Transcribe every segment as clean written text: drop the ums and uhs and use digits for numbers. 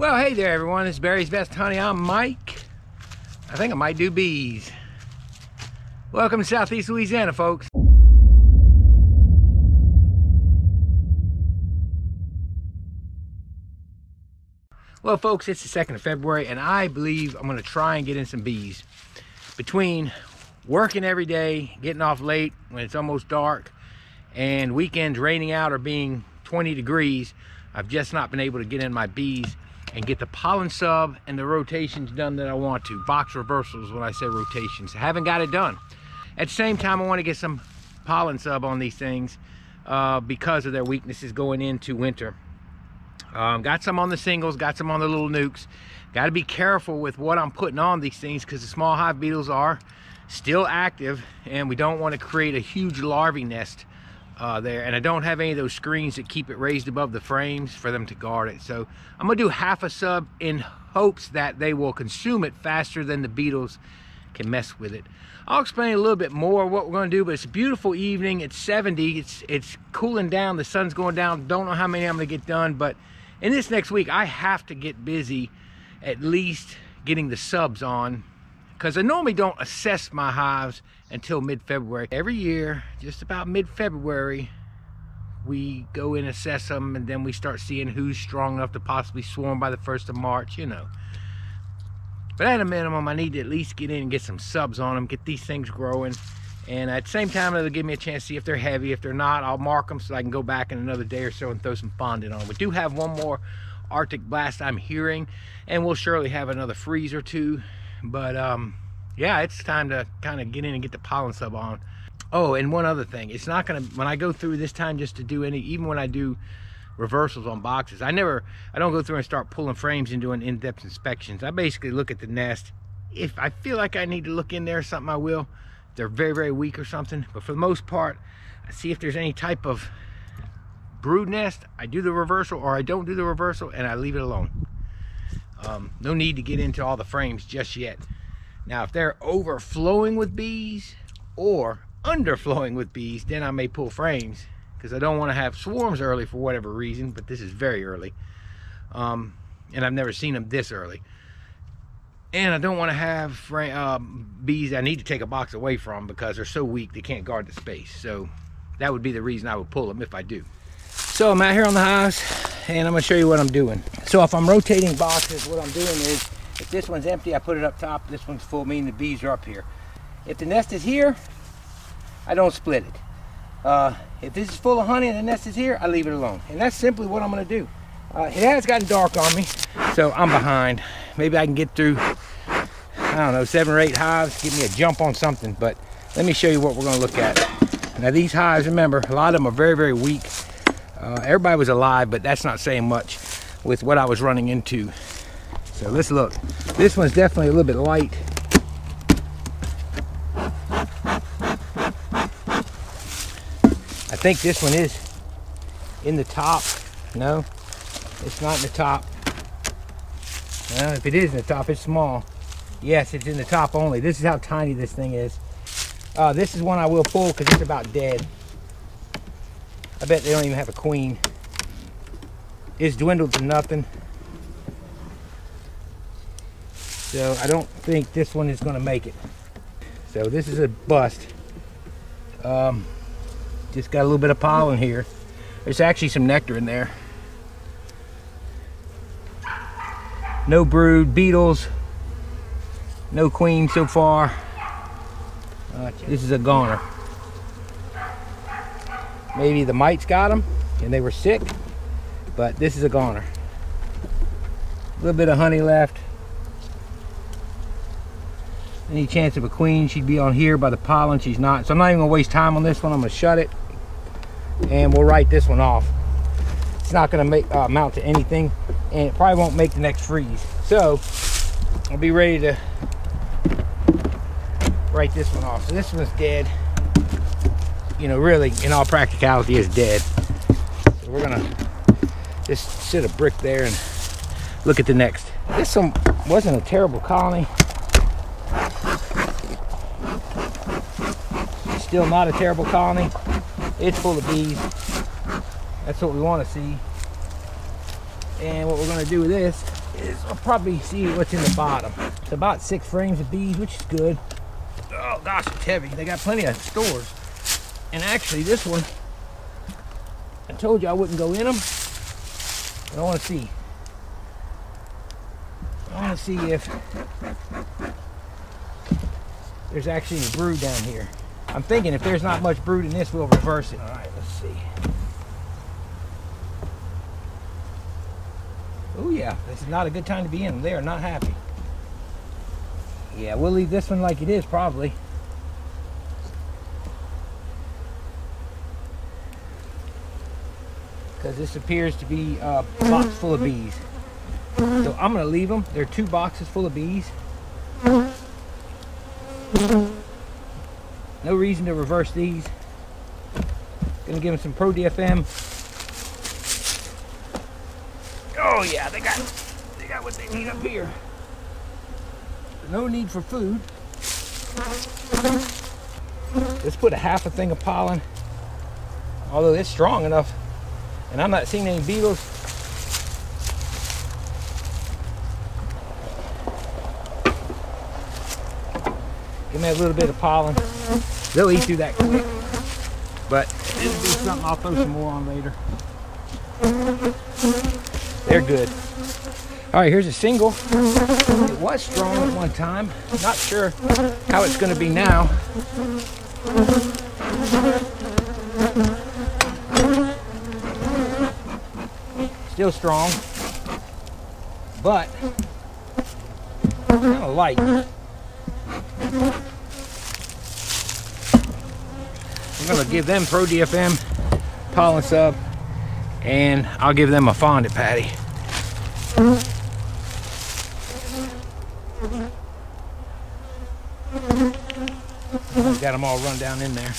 Well, hey there everyone, it's Barry's Best Honey. I'm Mike. I think I might do bees. Welcome to Southeast Louisiana, folks. Well, folks, it's the 2nd of February, and I believe I'm gonna try and get in some bees. Between working every day, getting off late when it's almost dark, and weekends raining out or being 20 degrees, I've just not been able to get in my bees and get the pollen sub and the rotations done that I want to. Box reversals when I say rotations. I haven't got it done. At the same time, I want to get some pollen sub on these things because of their weaknesses going into winter. Got some on the singles, got some on the little nukes. Got to be careful with what I'm putting on these things because the small hive beetles are still active and we don't want to create a huge larvae nest there. And I don't have any of those screens that keep it raised above the frames for them to guard it. So I'm gonna do half a sub in hopes that they will consume it faster than the beetles can mess with it. I'll explain a little bit more what we're gonna do, but it's a beautiful evening. It's 70, it's cooling down, the sun's going down. Don't know how many I'm gonna get done, but in this next week, I have to get busy at least getting the subs on because I normally don't assess my hives until mid-February. Every year, just about mid-February, we go and assess them and then we start seeing who's strong enough to possibly swarm by the 1st of March, you know. But at a minimum, I need to at least get in and get some subs on them, get these things growing. And at the same time, it'll give me a chance to see if they're heavy. If they're not, I'll mark them so I can go back in another day or so and throw some fondant on them. We do have one more Arctic blast I'm hearing, and we'll surely have another freeze or two. But yeah, it's time to kind of get in and get the pollen sub on. Oh, and one other thing, it's not gonna, when I go through this time just to do any, even when I do reversals on boxes, I don't go through and start pulling frames and doing in-depth inspections. I basically look at the nest. If I feel like I need to look in there something, I will. They're very weak or something, but for the most part, I see if there's any type of brood nest. I do the reversal or I don't do the reversal and I leave it alone. No need to get into all the frames just yet. Now, if they're overflowing with bees or underflowing with bees, then I may pull frames because I don't want to have swarms early for whatever reason, but this is very early. And I've never seen them this early. And I don't want to have bees I need to take a box away from because they're so weak they can't guard the space. So that would be the reason I would pull them if I do. So I'm out here on the hives and I'm gonna show you what I'm doing. So if I'm rotating boxes, what I'm doing is, if this one's empty, I put it up top, this one's full, meaning the bees are up here. If the nest is here, I don't split it. If this is full of honey and the nest is here, I leave it alone. And that's simply what I'm gonna do. It has gotten dark on me, so I'm behind. Maybe I can get through, I don't know, 7 or 8 hives, give me a jump on something, but let me show you what we're gonna look at. Now these hives, remember, a lot of them are very weak. Everybody was alive, but that's not saying much with what I was running into. So let's look. This one's definitely a little bit light. I think this one is in the top. No, it's not in the top. Well, if it is in the top, it's small. Yes, it's in the top only. This is how tiny this thing is. This is one I will pull because it's about dead. I bet they don't even have a queen. It's dwindled to nothing. So I don't think this one is gonna make it. So this is a bust. Just got a little bit of pollen here. There's actually some nectar in there. No brood, beetles, no queen so far. This is a goner. Maybe the mites got them and they were sick, but this is a goner. A little bit of honey left. Any chance of a queen, she'd be on here by the pollen. She's not, so I'm not even gonna waste time on this one. I'm gonna shut it and we'll write this one off. It's not gonna make amount to anything and it probably won't make the next freeze. So I'll be ready to write this one off. So this one's dead. You know, really, in all practicality, is dead. So we're gonna just sit a brick there and look at the next. This one wasn't a terrible colony. Still not a terrible colony. It's full of bees. That's what we want to see. And what we're gonna do with this I'll probably see what's in the bottom. It's about 6 frames of bees, which is good. Oh gosh, it's heavy. They got plenty of stores. And actually this one, I told you I wouldn't go in them, but I want to see. I want to see if there's actually a brood down here. I'm thinking if there's not much brood in this, we'll reverse it. All right, let's see. Oh yeah, this is not a good time to be in them. They are not happy. Yeah, we'll leave this one like it is probably. Because this appears to be a box full of bees. So I'm going to leave them. There are 2 boxes full of bees. No reason to reverse these. Going to give them some Pro DFM. Oh yeah, they got what they need up here. No need for food. Let's put a half a thing of pollen. Although it's strong enough. And I'm not seeing any beetles. Give me a little bit of pollen. They'll eat through that quick. But it'll be something I'll throw some more on later. They're good. All right, here's a single. It was strong at one time. Not sure how it's going to be now. Still strong, but kind of light. We're going to give them Pro DFM pollen sub, and I'll give them a fondant patty. I've got them all run down in there.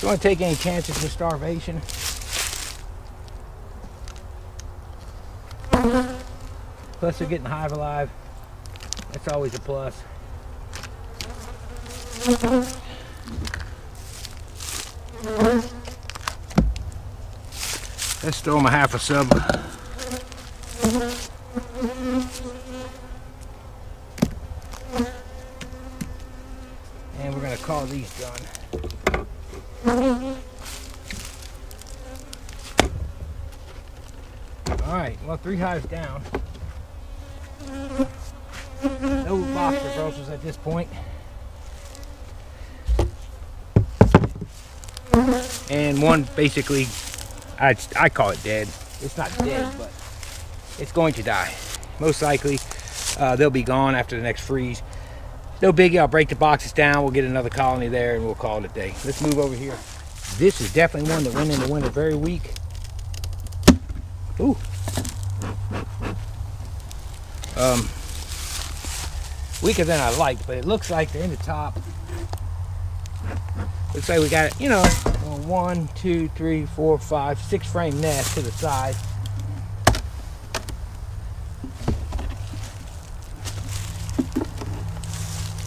Don't want to take any chances with starvation. Plus they're getting Hive Alive. That's always a plus. Let's throw them a half a sub. And we're going to call these done. Alright, well 3 hives down. No box reversals at this point. And one basically, I call it dead. It's not dead, but it's going to die. Most likely, they'll be gone after the next freeze. No biggie, I'll break the boxes down. We'll get another colony there and we'll call it a day. Let's move over here. This is definitely one that went in the winter very weak. Ooh. Weaker than I liked, but it looks like they're in the top. Looks like we got, you know, 1, 2, 3, 4, 5, 6 frame nest to the side.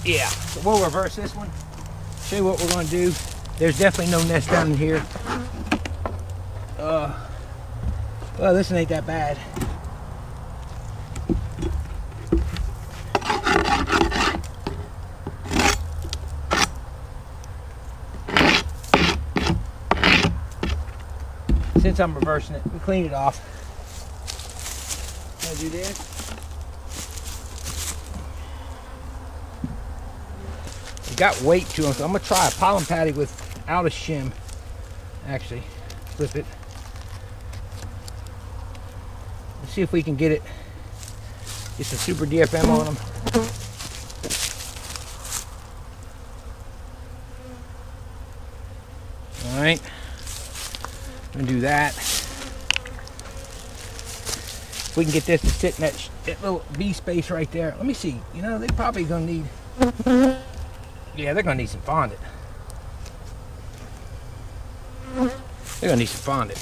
Yeah, so we'll reverse this one. Show you what we're going to do. There's definitely no nest down in here. Well, this ain't that bad. Since I'm reversing it, we clean it off. Gonna do this. It got weight to them, so I'm gonna try a pollen patty without a shim. Actually, flip it. Let's see if we can get it. Get some super DFM on them. All right. And do that. If we can get this to sit in that little bee space right there. Let me see. You know, they're probably gonna need. Yeah, they're gonna need some fondant. They're gonna need some fondant.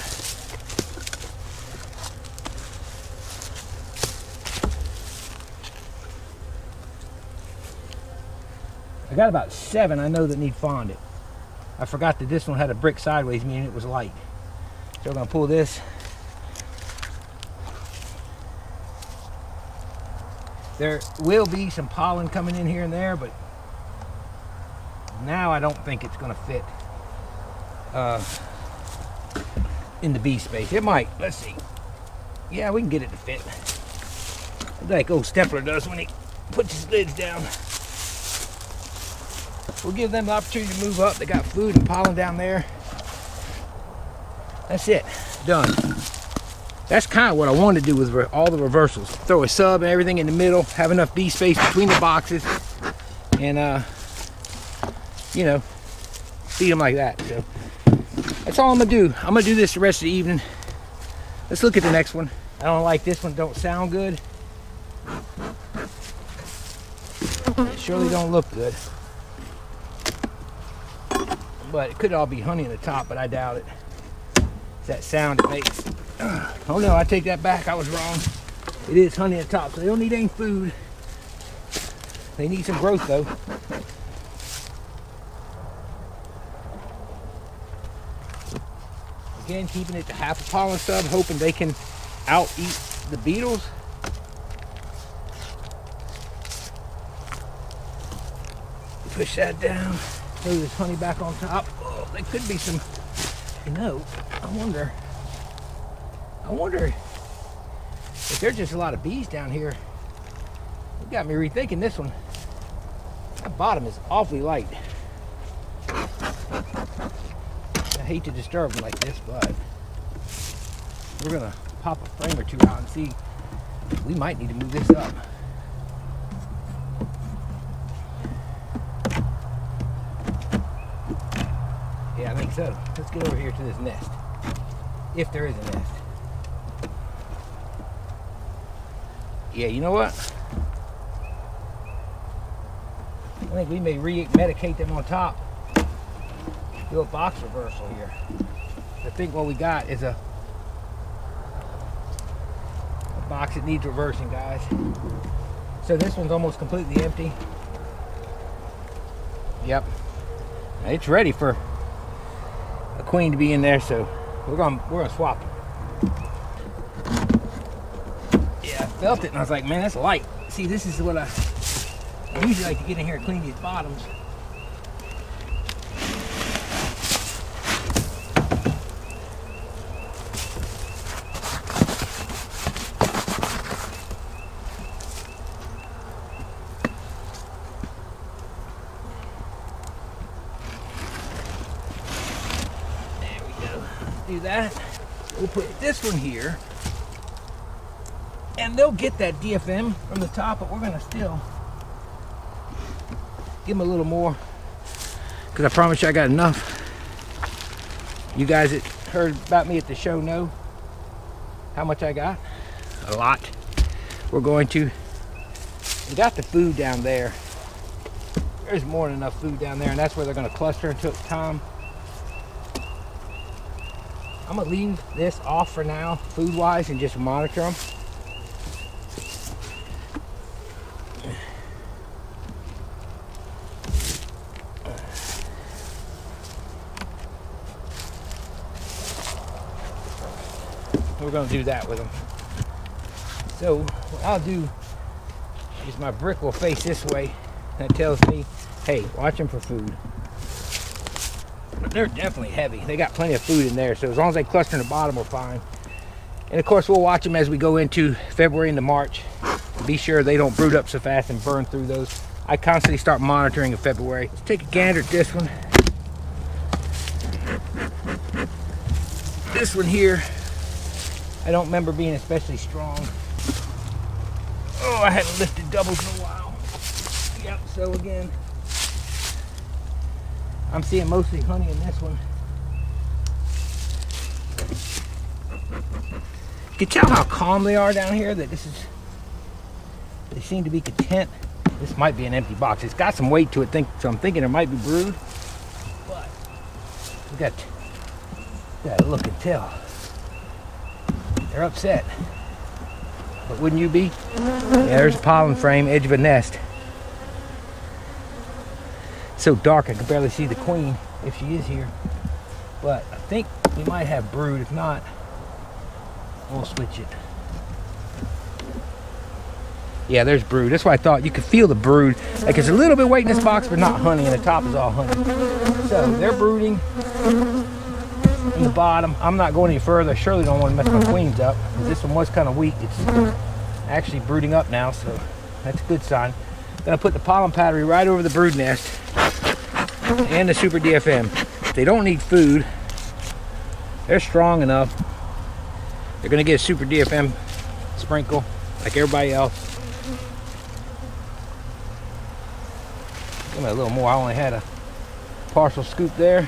I got about 7 I know that need fondant. I forgot that this one had a brick sideways, meaning it was light. So we're going to pull this. There will be some pollen coming in here and there, but now I don't think it's going to fit in the bee space. It might. Let's see. Yeah, we can get it to fit. Like old Steppler does when he puts his lids down. We'll give them the opportunity to move up. They got food and pollen down there. That's it. Done. That's kind of what I wanted to do with all the reversals. Throw a sub and everything in the middle. Have enough bee space between the boxes. And, you know, feed them like that. So that's all I'm going to do. I'm going to do this the rest of the evening. Let's look at the next one. I don't like this one. Don't sound good. It surely don't look good. But it could all be honey in the top, but I doubt it. It's that sound it makes. Oh no, I take that back. I was wrong. It is honey at the top, so they don't need any food. They need some growth though. Again, keeping it to half a pollen stub, hoping they can out-eat the beetles. Push that down. Throw this honey back on top. Oh, there could be some, you know, I wonder if there's just a lot of bees down here. You got me rethinking this one. That bottom is awfully light. I hate to disturb them like this, but we're gonna pop a frame or two out and see. We might need to move this up. Yeah, I think so. Let's get over here to this nest. If there is a nest. Yeah, you know what? I think we may re-medicate them on top. Do a box reversal here. I think what we got is a box that needs reversing, guys. So this one's almost completely empty. Yep. Now it's ready for a queen to be in there, so we're gonna swap them. Yeah, I felt it and I was like, man, that's light. See, this is what I usually like to get in here and clean these bottoms. We'll put this one here and they'll get that DFM from the top, but we're gonna still give them a little more because I promise you I got enough. You guys that heard about me at the show know how much I got. A lot. We got the food down there. There's more than enough food down there, and that's where they're gonna cluster until it's time. I'm gonna leave this off for now, food-wise, and just monitor them. We're gonna do that with them. So what I'll do is my brick will face this way, and it tells me, hey, watch them for food. But they're definitely heavy. They got plenty of food in there, so as long as they cluster in the bottom, we're fine. And of course, we'll watch them as we go into February into March. Be sure they don't brood up so fast and burn through those. I constantly start monitoring in February. Let's take a gander at this one. This one here, I don't remember being especially strong. Oh, I hadn't lifted doubles in a while. Yep, so again, I'm seeing mostly honey in this one. You can tell how calm they are down here, that they seem to be content. This might be an empty box. It's got some weight to it, so I'm thinking it might be brood. But we got to look and tell. They're upset. But wouldn't you be? Yeah, there's a pollen frame, edge of a nest. So dark I can barely see the queen if she is here, but I think we might have brood. If not, we'll switch it. Yeah, there's brood. That's why I thought you could feel the brood. Like it's a little bit weight in this box, but not honey, and the top is all honey. So they're brooding in the bottom. I'm not going any further. I surely don't want to mess my queens up. This one was kind of weak. It's actually brooding up now, so that's a good sign. Gonna put the pollen powdery right over the brood nest and the Super DFM. They don't need food. They're strong enough. They're gonna get a Super DFM sprinkle like everybody else. Give me a little more. I only had a partial scoop there.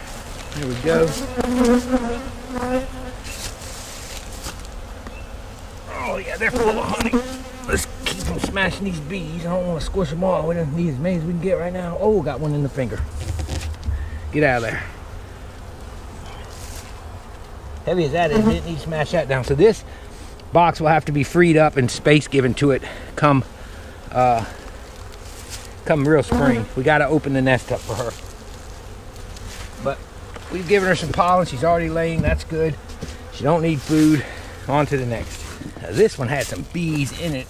Here we go. Oh yeah, they're full of honey. Let's keep them smashing these bees. I don't want to squish them all. We don't need as many as we can get right now. Oh, got one in the finger. Get out of there. Heavy as that is, it needs to smash that down. So this box will have to be freed up and space given to it come come real spring. We got to open the nest up for her. But we've given her some pollen. She's already laying. That's good. She don't need food. On to the next. Now, this one had some bees in it,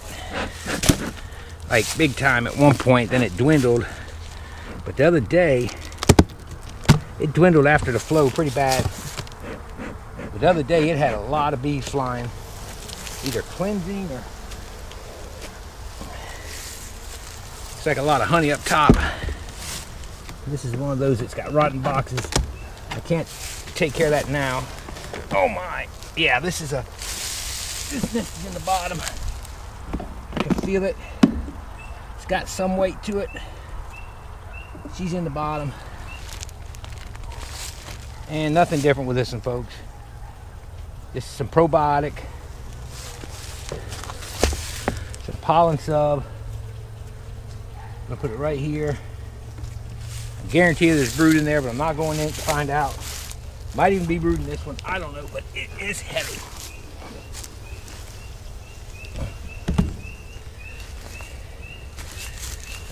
like big time at one point. Then it dwindled. But the other day, it dwindled after the flow pretty bad. But the other day, it had a lot of bees flying, either cleansing or. It's like a lot of honey up top. This is one of those that's got rotten boxes. I can't take care of that now. Oh my. Yeah, this is a, this nest is in the bottom. I can feel it. It's got some weight to it. She's in the bottom. And nothing different with this one, folks. This is some probiotic, some pollen sub. I'm gonna put it right here. I guarantee you there's brood in there, but I'm not going in to find out. Might even be brooding this one. I don't know, but it is heavy.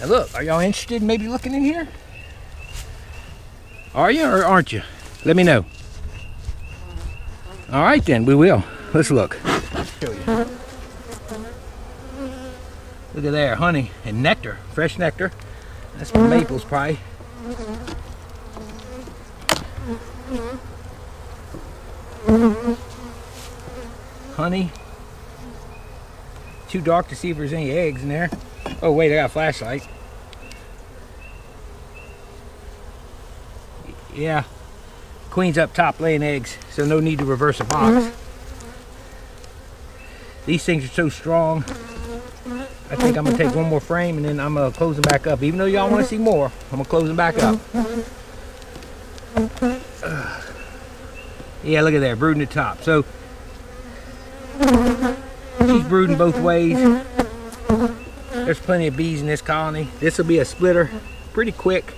Now look, are y'all interested in maybe looking in here? Are you or aren't you? Let me know. All right then, we will. Let's look. Show you. Look at there, honey and nectar, fresh nectar. That's from maples probably. Honey. Too dark to see if there's any eggs in there. Oh wait, I got a flashlight. Yeah, queen's up top laying eggs, so no need to reverse a box. These things are so strong. I think I'm gonna take one more frame and then I'm gonna close them back up. Even though y'all want to see more, I'm gonna close them back up. Yeah, look at there, brooding at the top. So she's brooding both ways. There's plenty of bees in this colony. This will be a splitter pretty quick.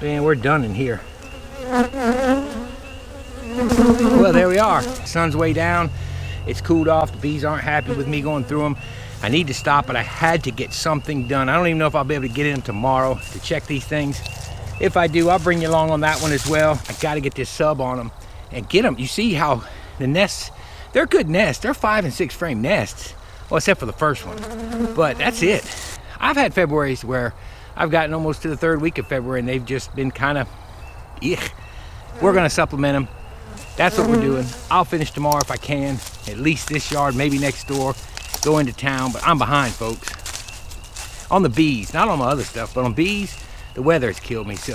Man, we're done in here. Well, there we are. The sun's way down. It's cooled off. The bees aren't happy with me going through them. I need to stop, but I had to get something done. I don't even know if I'll be able to get in tomorrow to check these things. If I do, I'll bring you along on that one as well. I gotta get this sub on them and get them. You see how the nests, they're good nests. They're 5 and 6 frame nests. Well, except for the first one, but that's it. I've had Februarys where I've gotten almost to the third week of February and they've just been kind of, ugh. We're gonna supplement them. That's what we're doing. I'll finish tomorrow if I can, at least this yard, maybe next door, go into town, but I'm behind, folks. On the bees, not on my other stuff, but on bees, the weather has killed me, so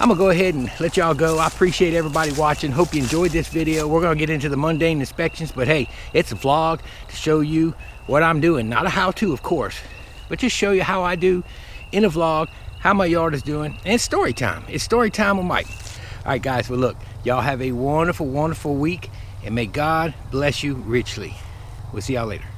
I'm gonna go ahead and let y'all go. I appreciate everybody watching. Hope you enjoyed this video. We're gonna get into the mundane inspections, but hey, it's a vlog to show you what I'm doing. Not a how-to, of course, but just show you how I do in a vlog, how my yard is doing, and it's story time. It's story time with Mike. All right, guys, well, look, y'all have a wonderful, wonderful week, and may God bless you richly. We'll see y'all later.